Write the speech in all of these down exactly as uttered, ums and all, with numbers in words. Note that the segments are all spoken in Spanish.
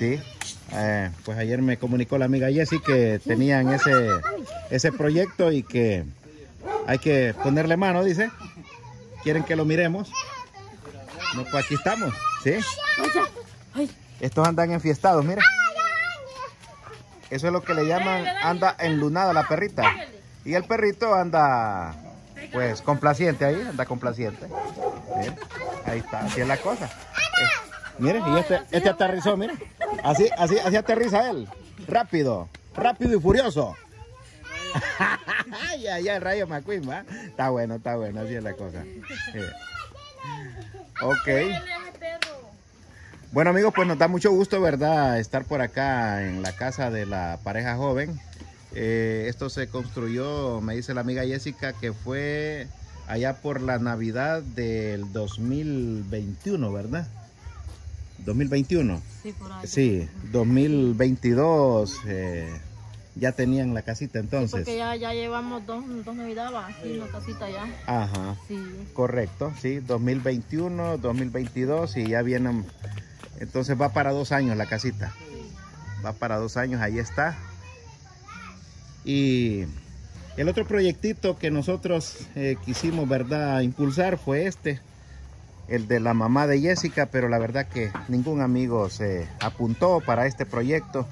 Sí, eh, pues ayer me comunicó la amiga Jessie que tenían ese, ese proyecto y que hay que ponerle mano, dice. ¿Quieren que lo miremos? No, pues aquí estamos, ¿sí? Estos andan enfiestados, mira. Eso es lo que le llaman, anda enlunada la perrita. Y el perrito anda, pues, complaciente ahí, anda complaciente. ¿Sí? Ahí está, así es la cosa. Eh, miren, y este, este aterrizó, miren. Así, así, así aterriza él. Rápido, rápido y furioso. Ya, ya, el rayo McQueen, ¿va? Está bueno, está bueno, así es la cosa. Sí. Ok. Bueno, amigos, pues nos da mucho gusto, ¿verdad?, estar por acá en la casa de la pareja joven. Eh, esto se construyó, me dice la amiga Jessica, que fue allá por la Navidad del dos mil veintiuno, ¿verdad? ¿dos mil veintiuno? Sí, por ahí. Sí, dos mil veintidós. Eh, ya tenían la casita entonces. Sí, porque ya, ya llevamos dos, dos navidades así en la casita ya. Ajá, sí. Correcto, sí, dos mil veintiuno, dos mil veintidós y ya vienen. Entonces va para dos años la casita. Sí. Va para dos años, ahí está. Y el otro proyectito que nosotros eh, quisimos, ¿verdad?, impulsar fue este, el de la mamá de Jessica, pero la verdad que ningún amigo se apuntó para este proyecto.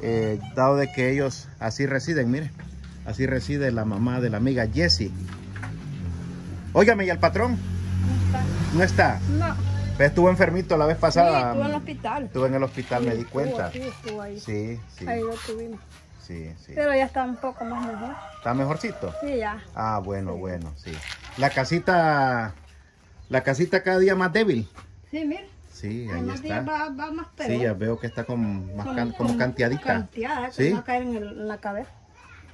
Eh, dado de que ellos así residen, mire, así reside la mamá de la amiga Jessie. Óigame, ¿y el patrón? No está. ¿No está? No. Estuvo enfermito la vez pasada. Sí, estuvo en el hospital. Estuvo en el hospital, sí, me di cuenta. Estuvo, sí, estuvo ahí. Sí, sí. Ahí lo tuvimos. Sí, sí. Pero ya está un poco más mejor. ¿Está mejorcito? Sí, ya. Ah, bueno, sí. Bueno, sí. La casita, la casita cada día más débil. Sí, mira. Sí, ahí está. Días va, va más sí, ya veo que está con más con, can, como canteadita. Canteada, ¿eh? ¿Sí? Que va a caer en, el, en la cabeza.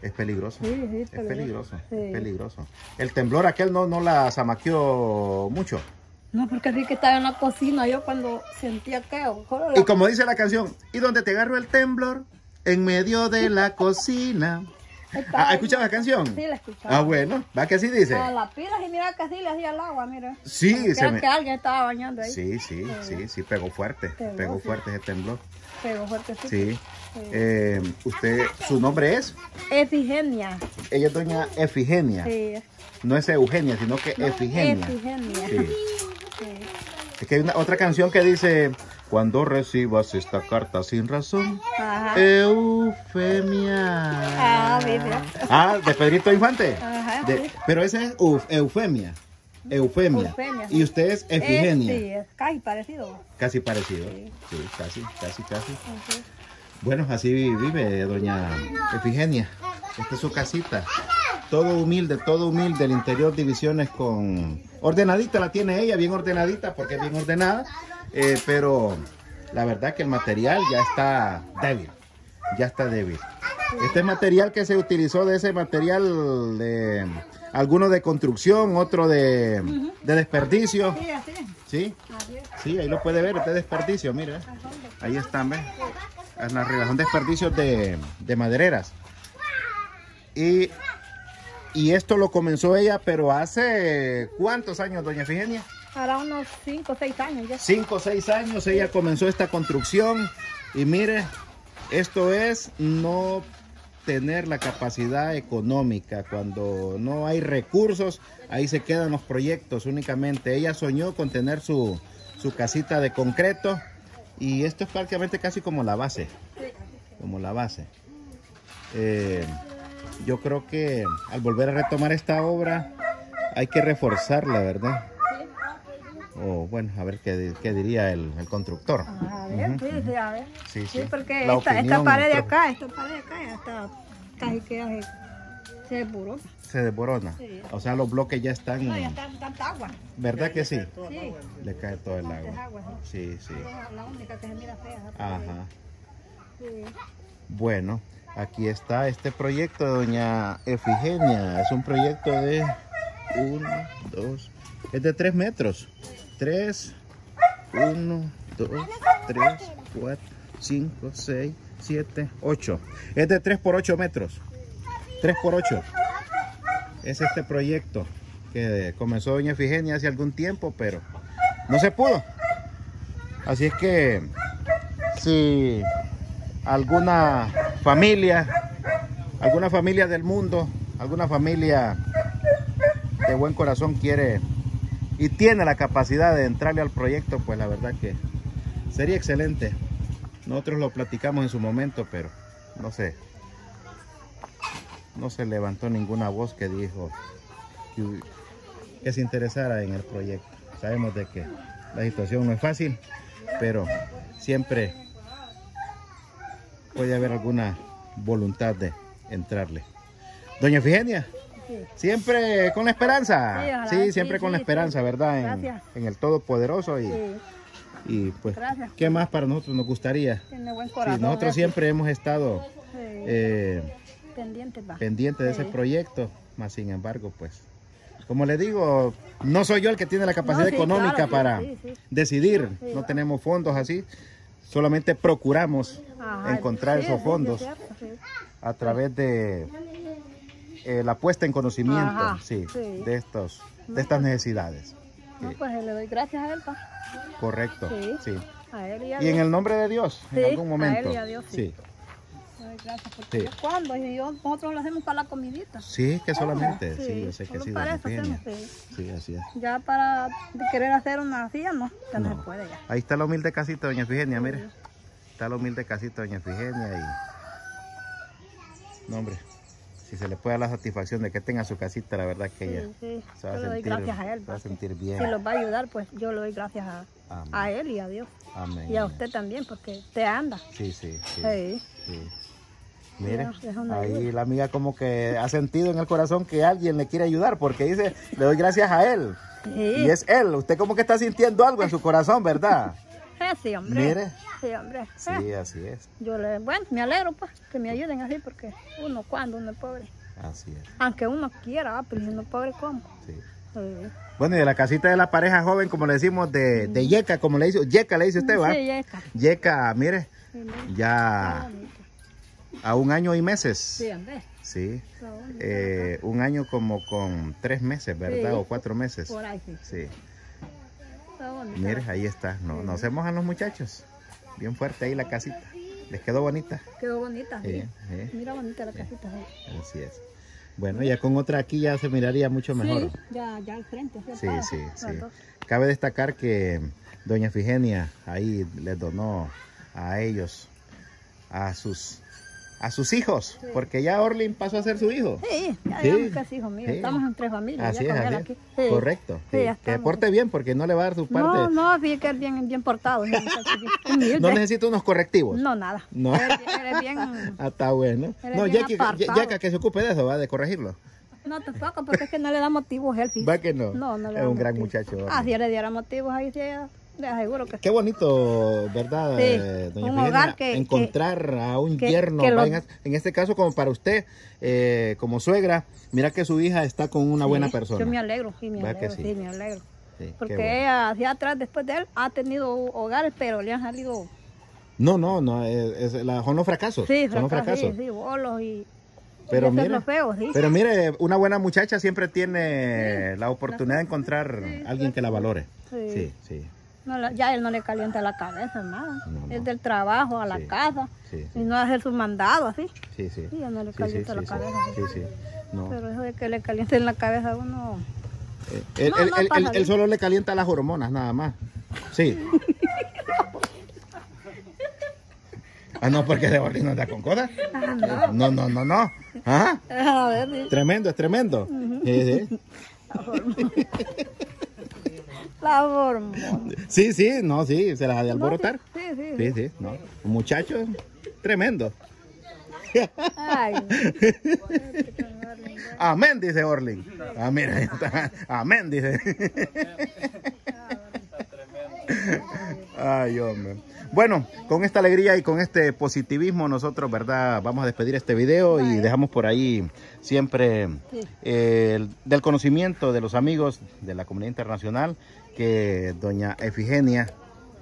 Es peligroso. Sí, sí, es peligroso. Es peligroso. Sí. Peligroso. El temblor aquel no, no la zamaqueó mucho. No, porque vi que estaba en la cocina yo cuando sentía que... La... Y como dice la canción, ¿y donde te agarro el temblor? En medio de la cocina. ¿Ha escuchado la canción? Sí, la escuchaba. Ah, bueno, va que así dice. A las pilas y mira que así le hacía el agua, mira. Sí, se me... que alguien estaba bañando ahí. Sí, sí, eh, sí, sí, pegó fuerte. Tembló, pegó fuerte, sí. Ese temblor. Pegó fuerte, sí. Sí. Sí. Eh, ¿Usted, su nombre es? Efigenia. Ella es doña Efigenia. Sí. No es Eugenia, sino que no, Efigenia. Efigenia. Sí. Sí. Es que hay una, otra canción que dice... Cuando recibas esta carta sin razón, ajá. Eufemia. Ah, mira. Ah, de Pedrito Infante. Ajá, de, sí. Pero esa es uf, Eufemia. Eufemia. Eufemia. Y usted es Efigenia. Es, sí, es casi parecido. Casi parecido. Sí, sí casi, casi, casi. Ajá. Bueno, así vive doña Efigenia. Esta es su casita. Todo humilde, todo humilde, el interior divisiones con... Ordenadita la tiene ella, bien ordenadita, porque es bien ordenada. Eh, pero la verdad que el material ya está débil, ya está débil. Este material que se utilizó, de ese material, de, alguno de construcción, otro de, de desperdicio. Sí, sí, ahí lo puede ver, este desperdicio, mira. Ahí están, ¿ves? Son desperdicios de, de madereras. Y, y esto lo comenzó ella, pero hace ¿cuántos años, doña Efigenia? Ahora unos cinco o seis años ya. cinco o seis años ella comenzó esta construcción y mire, esto es no tener la capacidad económica. Cuando no hay recursos, ahí se quedan los proyectos únicamente. Ella soñó con tener su, su casita de concreto y esto es prácticamente casi como la base. Como la base. Eh, yo creo que al volver a retomar esta obra hay que reforzarla, ¿verdad? O oh, bueno, a ver qué, qué diría el, el constructor. Ah, a ver, uh-huh, sí, sí, a ver. Sí, sí, sí, porque esta, opinión, esta pared de acá, esta pared de acá ya está casi que se desborona. Se desborona. Sí. O sea, los bloques ya están... No, ya está tanta agua. ¿Verdad que sí? Le cae todo, sí. Le cae todo el agua. Agua, sí, sí. Sí. La única que se mira fea. Ajá. Sí. Bueno, aquí está este proyecto de doña Efigenia. Es un proyecto de uno, dos... Es de tres metros. tres, uno, dos, tres, cuatro, cinco, seis, siete, ocho. Es de tres por ocho metros. tres por ocho. Es este proyecto que comenzó doña Efigenia hace algún tiempo, pero no se pudo. Así es que si alguna familia, alguna familia del mundo, alguna familia de buen corazón quiere y tiene la capacidad de entrarle al proyecto, pues la verdad que sería excelente. Nosotros lo platicamos en su momento, pero no sé, no se levantó ninguna voz que dijo que, que se interesara en el proyecto. Sabemos de que la situación no es fácil, pero siempre puede haber alguna voluntad de entrarle. Doña Efigenia, sí. Siempre con la esperanza. Sí, sí siempre sí, con sí, la esperanza, sí. ¿Verdad? En, en el Todopoderoso. Y, sí. Y pues, gracias. ¿Qué más para nosotros nos gustaría? Tiene buen corazón, sí, nosotros gracias. Siempre hemos estado sí. eh, pendientes pendiente de sí. ese proyecto, más sin embargo, pues, como le digo, no soy yo el que tiene la capacidad no, sí, económica claro, para sí, sí. decidir. Sí, no va. Tenemos fondos así, solamente procuramos ajá, encontrar sí, esos fondos sí, es cierto, sí. a través de eh, la puesta en conocimiento ajá, sí, sí. de estos, de no, estas pues, necesidades. No, sí. Pues le doy gracias a él, pa. Correcto, sí. sí. A él y, a y en el nombre de Dios, sí, en algún momento. A él y a Dios, sí. sí. Gracias porque sí. cuando y yo, nosotros lo hacemos para la comidita. Sí, que solamente, sí, sí yo sé que sí, para eso hacemos, sí. Sí, así es. Ya para querer hacer una silla, no, ya no, no se puede ya. Ahí está la humilde casita doña Efigenia, sí, mire. Dios. Está la humilde casita doña Efigenia y no, hombre, si se le puede dar la satisfacción de que tenga su casita, la verdad que sí, ella sí. se va a, sentir, gracias a él, se va a sentir bien. Si los va a ayudar, pues yo le doy gracias a, a él y a Dios. Amén. Y a usted también, porque te anda. Sí, sí, sí. sí. sí. Mire, ahí la amiga como que ha sentido en el corazón que alguien le quiere ayudar porque dice, le doy gracias a él. Sí. Y es él, usted como que está sintiendo algo en su corazón, ¿verdad? Sí, hombre. Mire. Sí, hombre. Sí, así es. Yo le, bueno, me alegro pues, que me ayuden así porque uno cuando uno es pobre. Así es. Aunque uno quiera, pero si uno es pobre, ¿cómo? Sí. Sí. Bueno, y de la casita de la pareja joven, como le decimos, de, de Yeka, como le dice, Yeka le dice usted, ¿va? Sí, Yeka. Yeka, mire, sí, mire. ya... A un año y meses. Sí, Andrés. Sí. Eh, un año como con tres meses, ¿verdad? Sí. O cuatro meses. Por ahí, sí. Sí. Mire, ahí está. Nos, sí. nos mojan los muchachos. Bien fuerte ahí la casita. Les quedó bonita. Quedó bonita, sí. sí. sí. Mira bonita la sí. casita. Sí. Así es. Bueno, ya con otra aquí ya se miraría mucho mejor. Sí, ya, ya al frente. Sí, sí, sí. Cabe destacar que doña Efigenia ahí les donó a ellos, a sus... a sus hijos, sí. porque ya Orlin pasó a ser su hijo. Sí, ya sí. casi hijo mío. Sí. Estamos en tres familias. Así ya es, con él aquí. Sí. Correcto. Sí. Sí, que se porte bien porque no le va a dar su parte. No, no, sí que es bien, bien portado. Bien, bien no necesita unos correctivos. No, nada. No. Eres, eres bien... Ah, está bueno. No, Yeka que se ocupe de eso, va, de corregirlo. No, tampoco, porque es que no le da motivos él. Sí. Va que no. No, no le da es un motivos. Gran muchacho. Orlin. Ah, si yo le diera motivos, ahí sí... Le aseguro que qué bonito, ¿verdad, sí, doña un hogar que, encontrar que, a un que, yerno, que lo... en, en este caso como para usted, eh, como suegra, mira que su hija está con una sí, buena persona. Yo me alegro, sí, me alegro, sí? sí, me alegro. Sí, porque bueno. ella hacia atrás, después de él, ha tenido hogares, pero le han salido... No, no, no, es, es, la, son los fracasos. Sí, son fracaso, los fracasos. Sí, sí, bolos y... Pero mire, feo, ¿sí? pero mire, una buena muchacha siempre tiene sí, la oportunidad la... de encontrar sí, alguien sí, que la valore. Sí, sí. sí. No, ya él no le calienta la cabeza, nada. No, no. Es del trabajo a la sí, casa sí, sí. y no hacer su mandado así. Sí, sí. Y ya no le calienta sí, sí, la sí, cabeza. Sí, sí. No. Pero eso de que le calienten la cabeza a uno. Eh, él, no, él, no él, él, él solo le calienta las hormonas, nada más. Sí. Ah, no, porque de Orlin no está con cosas. Ah, no, no, no, no. no. ¿Ah? A ver, sí. Tremendo, es tremendo. Uh -huh. Sí, sí. La hormona. La hormona. Sí, sí, no, sí, se las ha de alborotar. No, sí, sí, sí. sí, sí no. Un muchacho tremendo. Ay, amén, dice Orlin. Amén, ahí está. Amén, dice. Ay, hombre. Bueno, con esta alegría y con este positivismo nosotros, ¿verdad? Vamos a despedir este video y dejamos por ahí siempre eh, el, del conocimiento de los amigos de la comunidad internacional que doña Efigenia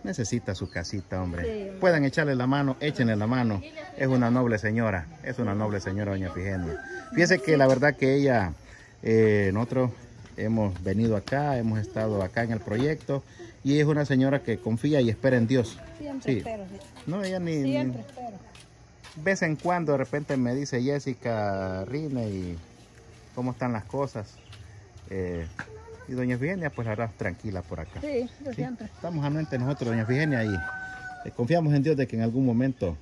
necesita su casita, hombre. Puedan echarle la mano, échenle la mano. Es una noble señora, es una noble señora doña Efigenia. Fíjese que la verdad que ella, eh, nosotros hemos venido acá, hemos estado acá en el proyecto. Y ella es una señora que confía y espera en Dios. Siempre sí. espero. Sí. No, ella ni... Siempre ni... espero. De vez en cuando de repente me dice Jessica, Rine, y cómo están las cosas. Eh, y doña Efigenia, pues la verdad, tranquila por acá. Sí, yo ¿sí? siempre. Estamos anuentes nosotros, doña Efigenia, y eh, confiamos en Dios de que en algún momento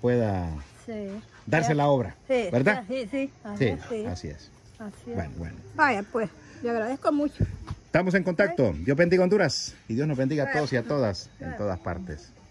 pueda sí. darse sí. la obra. Sí. ¿Verdad? Sí, sí. Ajá, sí, sí. Así es. Así es. Bueno, bueno. Vaya, pues, le agradezco mucho. Estamos en contacto. Dios bendiga Honduras y Dios nos bendiga a todos y a todas en todas partes.